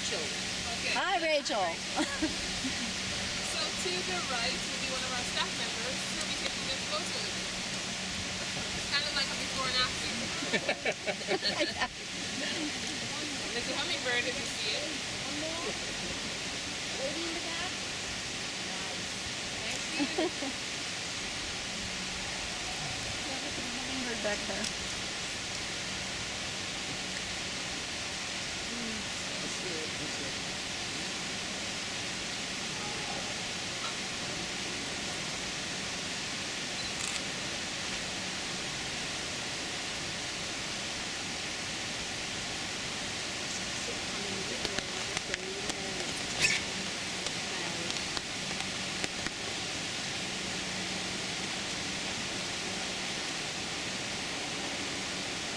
Rachel. Okay. Hi, Rachel. So to the right will be one of our staff members who will be taking the photos. It's kind of like a before and after. There's a hummingbird if you see it. Lady in the back. Nice. Nice to see you. Back there.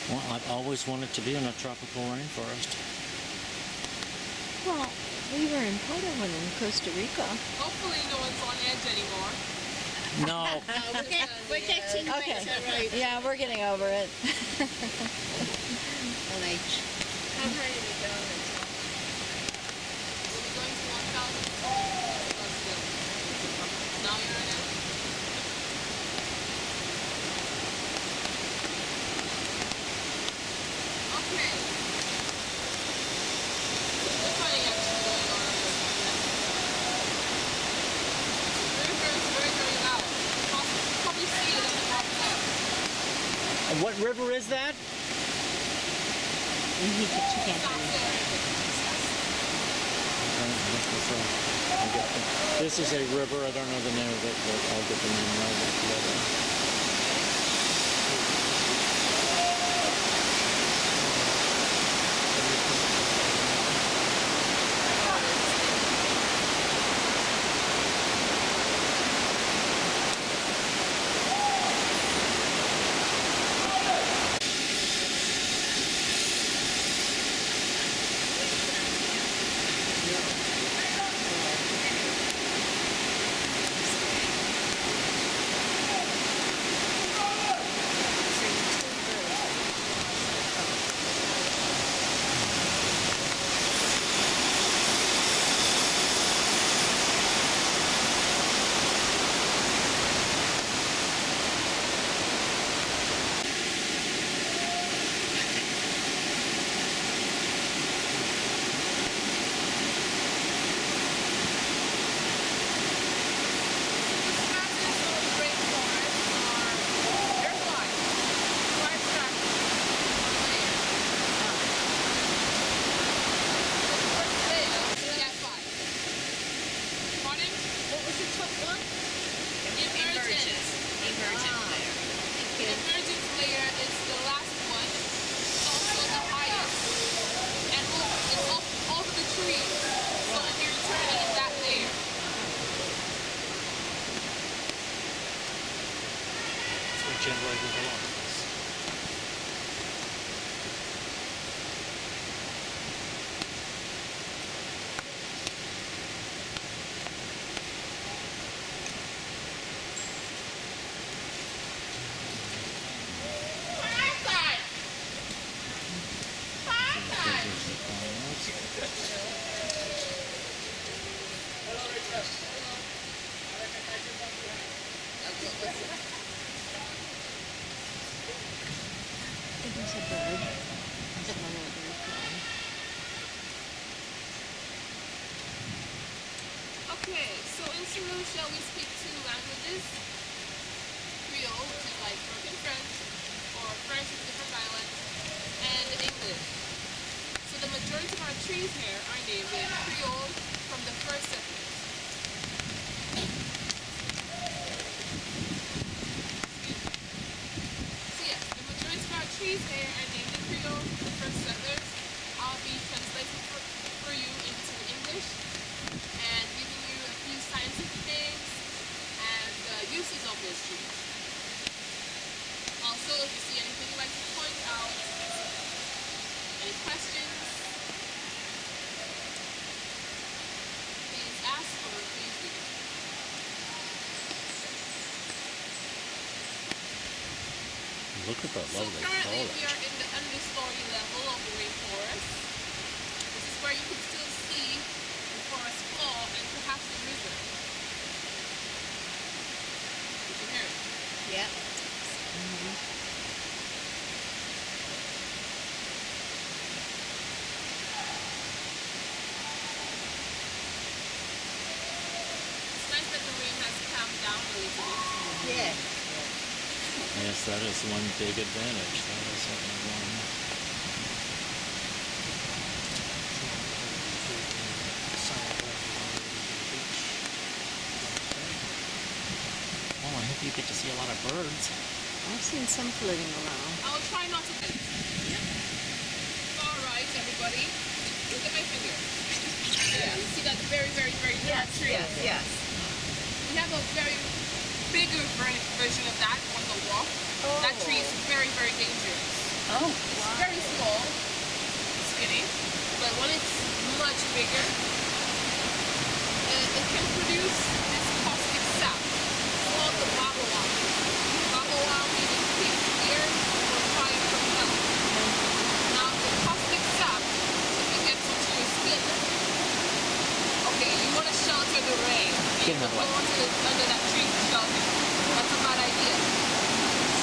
Well, I've always wanted to be in a tropical rainforest. Well, we were in part of one in Costa Rica. Hopefully no one's on edge anymore. No. We're catching okay. Right. Yeah, we're getting over it. I'm ready to go. We'll be going to 1,000. Now you're in it. What river is that? This is a river, I don't know the name of it, but I'll get the name right later. Okay, so in St. Lucia we speak two languages, Creole, which is like broken French, or French with different dialects, and English. So the majority of our trees here are named in Creole from the first settlement. So yes, the majority of our trees here are named in Creole from the first settlers. I'll be translating for you into English and giving you a few scientific names and uses of those trees. Also, if you see anything you'd like to point out, any questions, please ask or please do. Look at that lovely color. So currently we are in the understory level of the rainforest. This is where you can still see yes, that is one big advantage. That is one. Well, I hope you get to see a lot of birds. I've seen some floating around. I'll try not to. All right, everybody. Look at my finger. Yeah, you see that very, very, very dark tree. Yes, yes. We have a very bigger version of that on the walk. Oh. That tree is very, very dangerous. Oh, it's wow. Very small, skinny, but when it's much bigger, it can produce this caustic sap called the Gebawa. Gebawa meaning pink ear or fire from hell. Now the caustic sap, if it gets into your skin, okay, you want to shelter the rain. You don't want to live under that tree to shelter. That's a bad idea.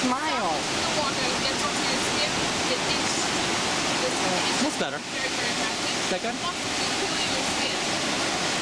Smile. The water gets onto your skin, it itches. That's better. Very, very badly. Is that good? It wants to cool your skin. Yeah.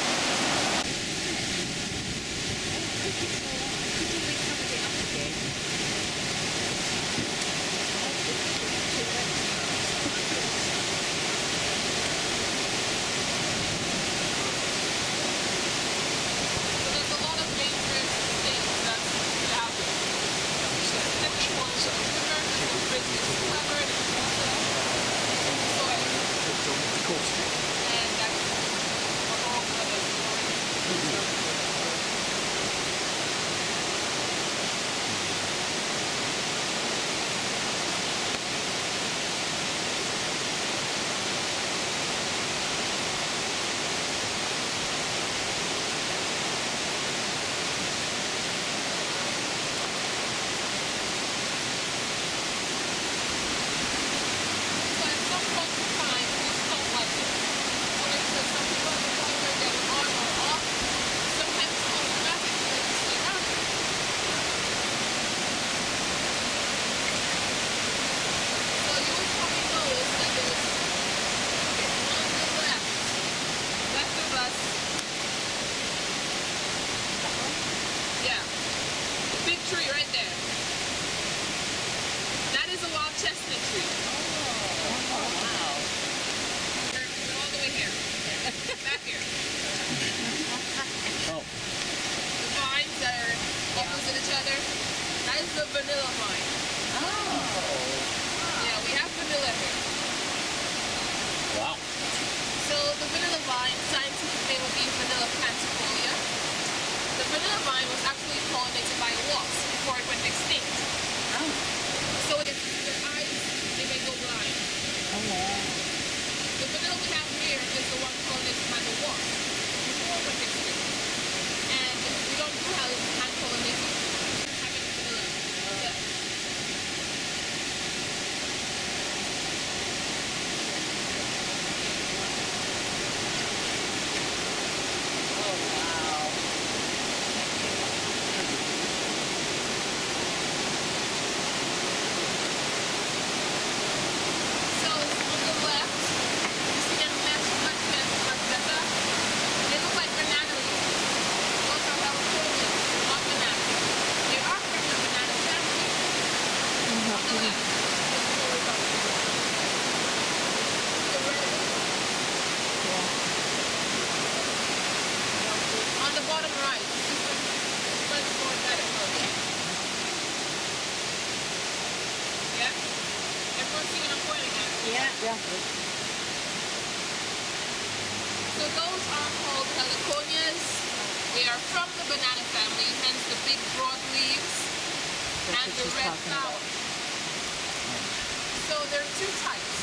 So those are called heliconias. They are from the banana family, hence the big broad leaves and the red flowers. So there are two types.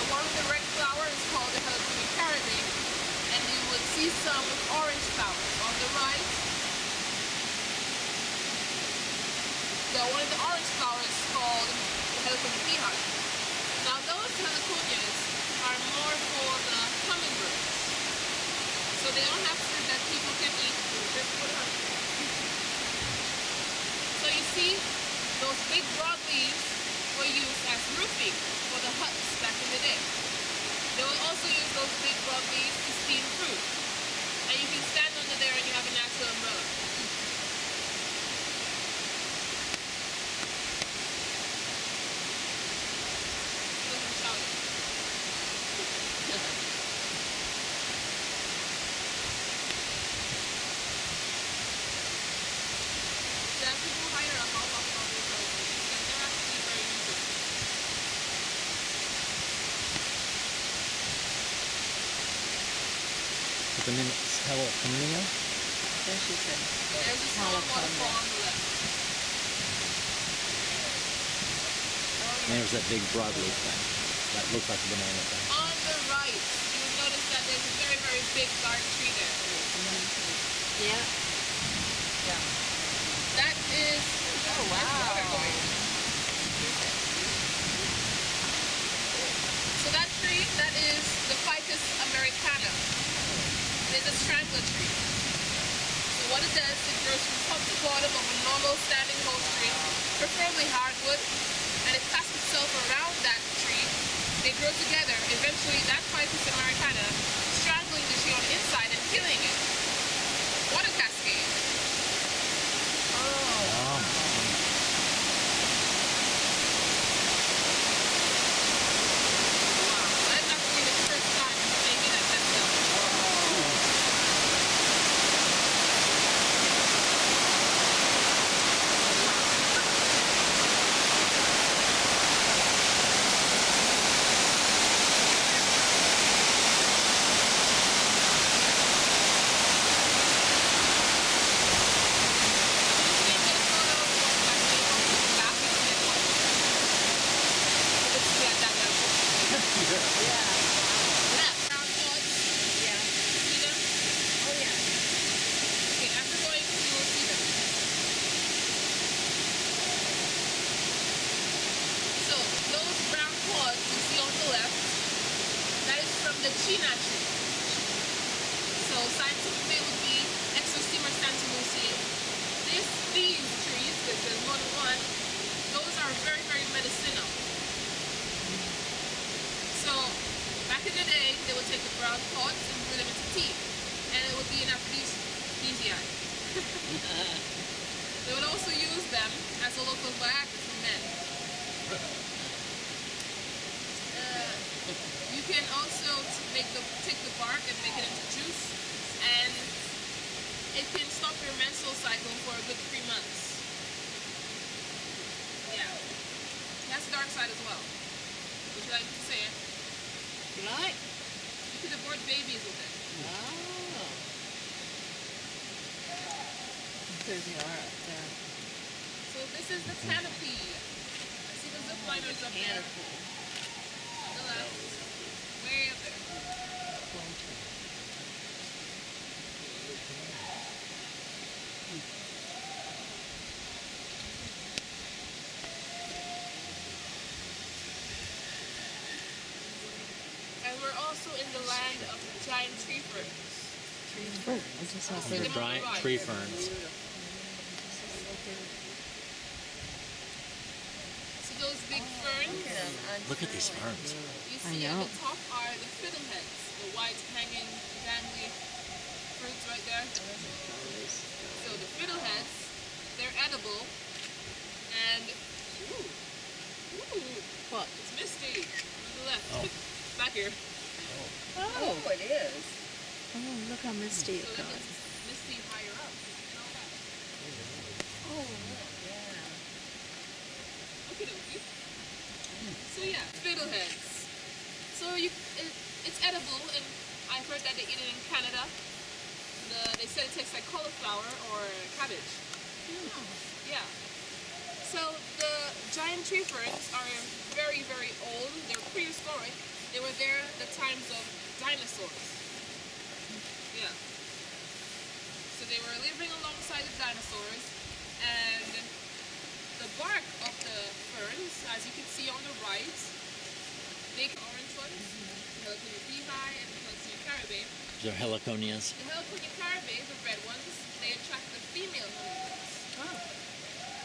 The one with the red flower is called the Heliconia caribaea, and you will see some with orange flowers on the right. The one with the orange flower is called the Heliconia bihai. Now those heliconias are more for the hummingbirds, so they don't have food that people can eat, just for the hummingbirds. So you see, those big broad leaves were used as roofing for the huts back in the day. They will also use those big broad leaves to steam fruit, and you can stand under there and you have a natural umbrella. for the minutes Heliconia. There she said Heliconia. There's that big broadleaf thing. That looks like a banana thing. On the right, you will notice that there's a very, very big dark tree there. Yeah. Yeah. That is... Oh, wow. So that tree, that is the Ficus Americana. It's a strangler tree. So what it does, it grows from top to bottom of a normal standing host tree, preferably hardwood, and it casts itself around that tree. They grow together. Eventually, that Ficus Americana strangling the tree on the inside and killing it. Water cascade. Oh. Wow. They would also use them as a local Viagra for men. You can also take the bark and make it into juice, and it can stop your menstrual cycle for a good 3 months. Yeah, that's the dark side as well. Would you like to say it? Like? You can abort babies with it. Wow. There they are up there. So this is the canopy. I see the zip liners up there. On the left. Way up there. And we're also in the land of the giant tree ferns. Oh, I just saw some giant tree ferns. So those big ferns. Look at these ferns. You see at the top are the fiddleheads, the white hanging, dangly fruits right there. So the fiddleheads, they're edible, and what? It's misty. On the left, back here. Oh, it is. Oh, look how misty it goes. Misty higher up and all that. Oh, yeah. Look at it. So yeah, fiddleheads. So it's edible, and I've heard that they eat it in Canada. They said it tastes like cauliflower or cabbage. Yeah. So the giant tree ferns are very, very old. They're prehistoric. They were there at the times of dinosaurs. Yeah. So they were living alongside the dinosaurs, and the bark of the ferns, as you can see on the right, big orange ones, Heliconia bihai and Heliconia caribaea. They're heliconias. The Heliconia caribaea, the red ones, they attract the female hummingbirds. Oh.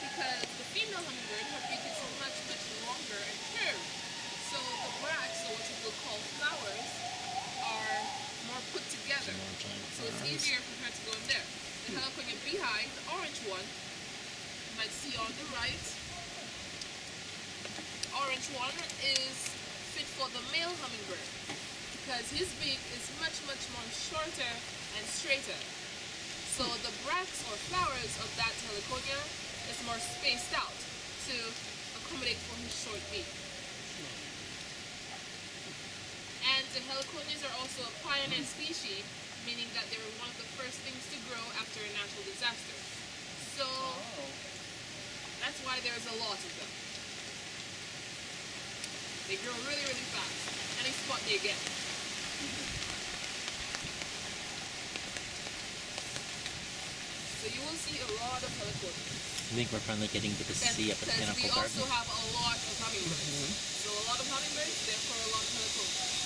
Because the female hummingbird, her beak is much, much longer and curved. So the wax, or what you would call flowers, are more put together, so it's easier for her to go in there. The Heliconia bihai, the orange one, you might see on the right, the orange one is fit for the male hummingbird because his beak is much, much more shorter and straighter. So the bracts or flowers of that Heliconia is more spaced out to accommodate for his short beak. And the Heliconias are also a pioneer species meaning that they were one of the first things to grow after a natural disaster. So that's why there's a lot of them. They grow really, really fast, and they spot you again. So you will see a lot of heliconias. I think we're finally getting to the sea of botanical garden. We also have a lot of hummingbirds. So a lot of hummingbirds, therefore a lot of heliconias.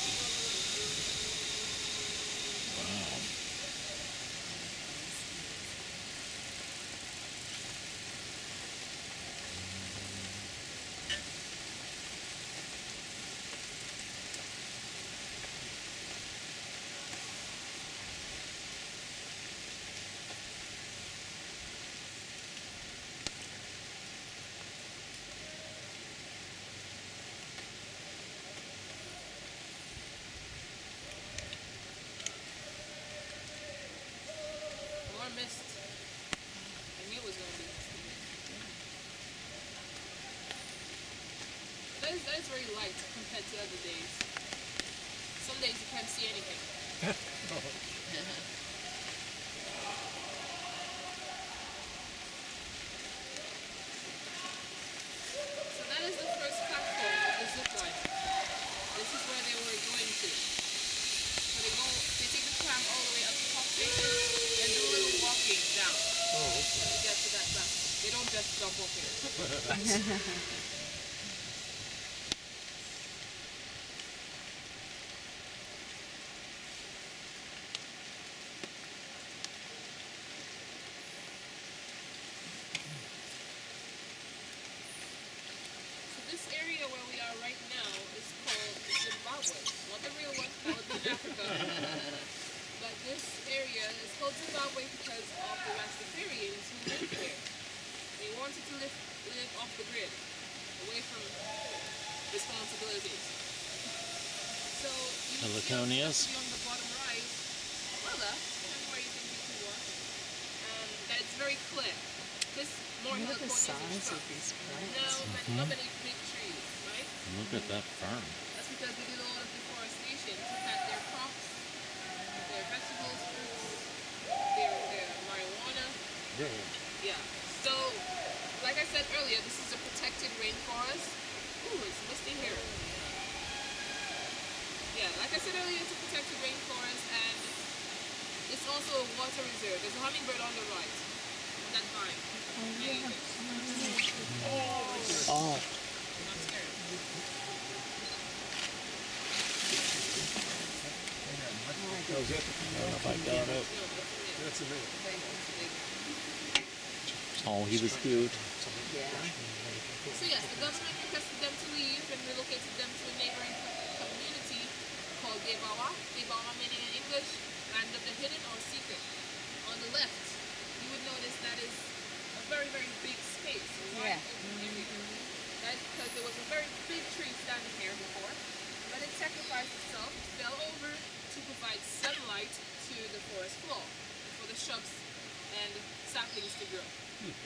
That is very light compared to other days. Some days you can't see anything. So that is the first platform of the zip line. This is where they were going to. So they take the tram all the way up to the top station and do a little walking down. To get to that platform. They don't just jump off here. Heliconias. On the bottom right, well left, where you think you can walk, that it's very clear. This more look at the size of these plants. Not many big trees, right? Look at that farm. That's because they did a lot of deforestation to plant their crops, their vegetables, fruits, their marijuana. So, like I said earlier, this is a protected rainforest. Ooh, it's misty here. Yeah, like I said earlier, it's a protected rainforest and it's also a water reserve. There's a hummingbird on the right. That vine. I'm not scared. That was it. I don't know if I got it. That's a big one. Oh, he was cute. Yeah. So yes, the government requested them to leave and relocated them to a neighboring community called Gebawa. Gebawa meaning in English, land of the hidden or secret. On the left, you would notice that is a very, very big space. That's because there was a very big tree standing here before, but it sacrificed itself, fell over to provide sunlight to the forest floor for the shrubs and saplings to grow.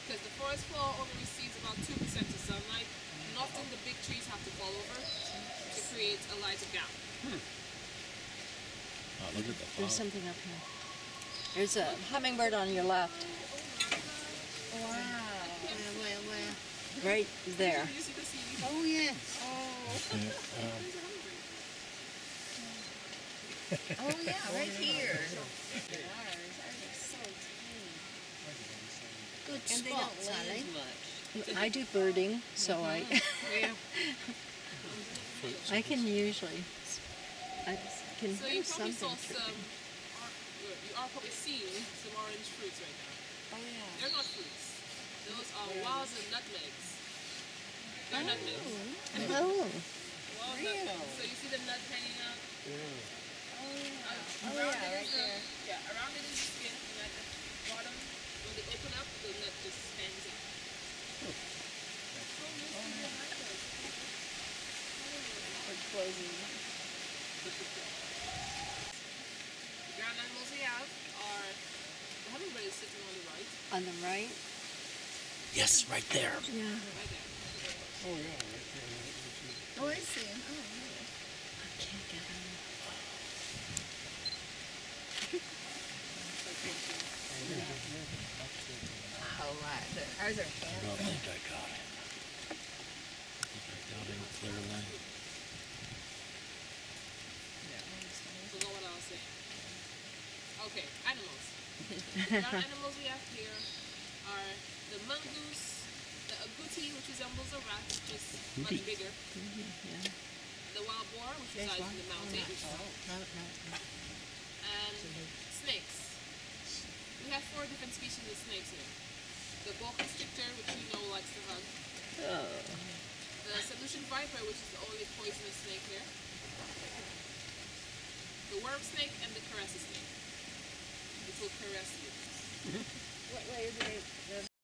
Because the forest floor only receives about 2% of sunlight, and often the big trees have to fall over to create a lighter gap. Oh, look at the fog. There's something up here. There's a hummingbird on your left. Wow. Where? Right there. Oh, yes. Oh. Oh, yeah, right here. Good and spot, Sally. I do birding, so I can usually so do something. So you are probably seeing some orange fruits right now. Oh yeah. They're not fruits. Those are wild nutmegs. They're nutmegs. Wild nutmegs. So you see the nut hanging out? Yeah. Around it is the skin, and at the bottom, when they open up, the nut just stands out. We're closing. The ground animals we have are the hummingbird is sitting on the right. On the right? Yes, right there. Yeah. Right there. Oh, yeah, right there. Oh, I see him. Oh, yeah. I can't get him. Ours are fancy. I don't think I caught it. I got in clear lane. So no one else in. Okay, animals. Our animals we have here are the mongoose, the agouti, which resembles a rat, just much bigger. Yeah. The wild boar, which resides in the mountains. And snakes. We have 4 different species of snakes here. The boa constrictor, which you know likes to hug. Oh. The St. Lucian viper, which is the only poisonous snake here. The worm snake and the caressa snake, which will caress you. What way is it?